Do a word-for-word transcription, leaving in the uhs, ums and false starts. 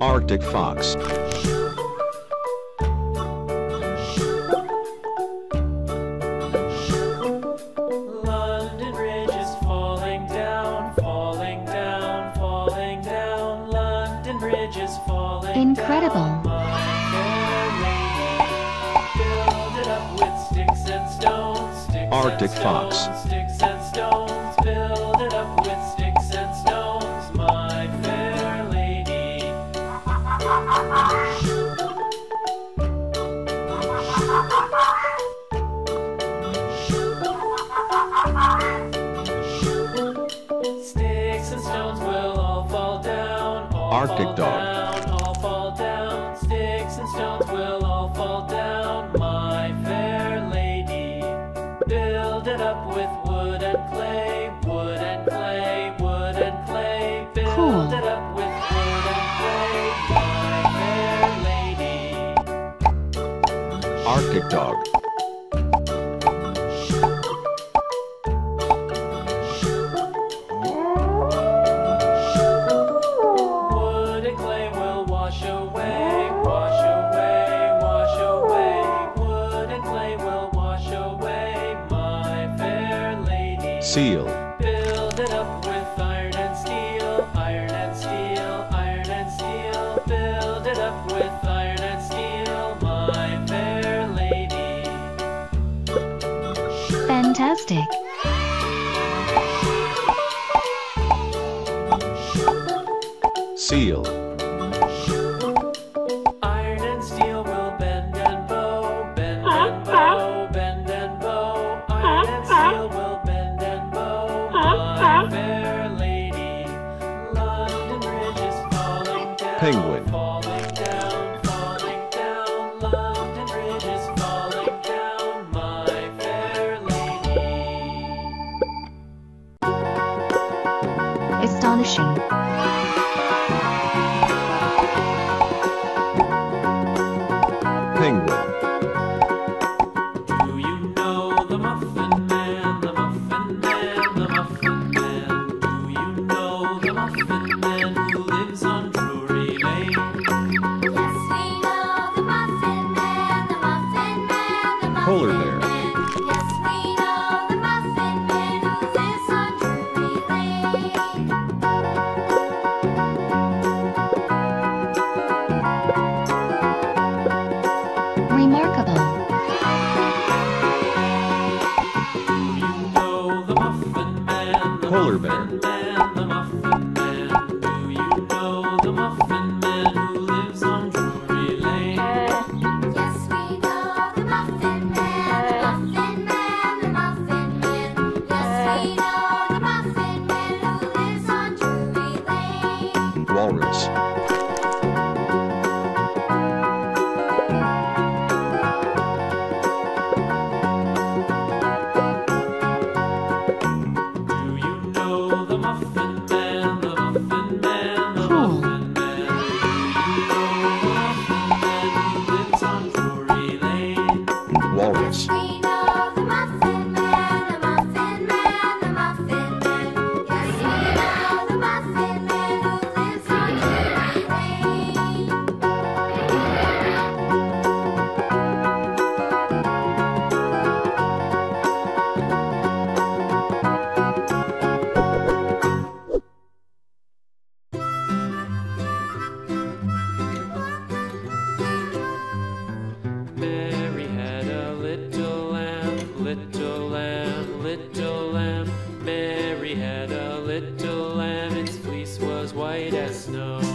Arctic fox. Incredible. Arctic fox. Sticks and stones, build it up with sticks and stones, my fair lady. Sticks and stones will all fall down. All Arctic fall dog. Down, all fall down. Sticks and stones will all fall down, my fair lady. Build it up with wood and clay, wood and clay, wood and clay. Build cool. it up with wood and clay, my fair lady. Arctic dog. Wood and clay will wash away, wash away, wash away. Wood and clay will wash away. Seal. Build it up with iron and steel, iron and steel, iron and steel. Build it up with iron and steel, my fair lady. Fantastic. Seal. Iron and steel will bend and bow, bend and bow, bend and bow. Iron and steel will bend. My fair lady, London Bridge is falling down. Penguin. Falling down, falling down. London Bridge is falling down, my fair lady. Astonishing. Penguin. Do you know the Muffin Man? The Muffin Man, the Muffin Man. Muffin Man who lives on Drury Lane. Yes, we know the Muffin Man, the Muffin Man, the Muffin Polar Bear. Man. Yes, we know the Muffin Man who lives on Drury Lane. Remarkable. Do you know the Muffin Man, the Polar Bear? Man, the Muffin Man. Walrus. Do you know the Muffin Man, the Muffin Man, the cool. Muffin Man? Do you know the Muffin Man who lives on Drury Lane? Walrus. Little lamb, little lamb, Mary had a little lamb, its fleece was white as snow.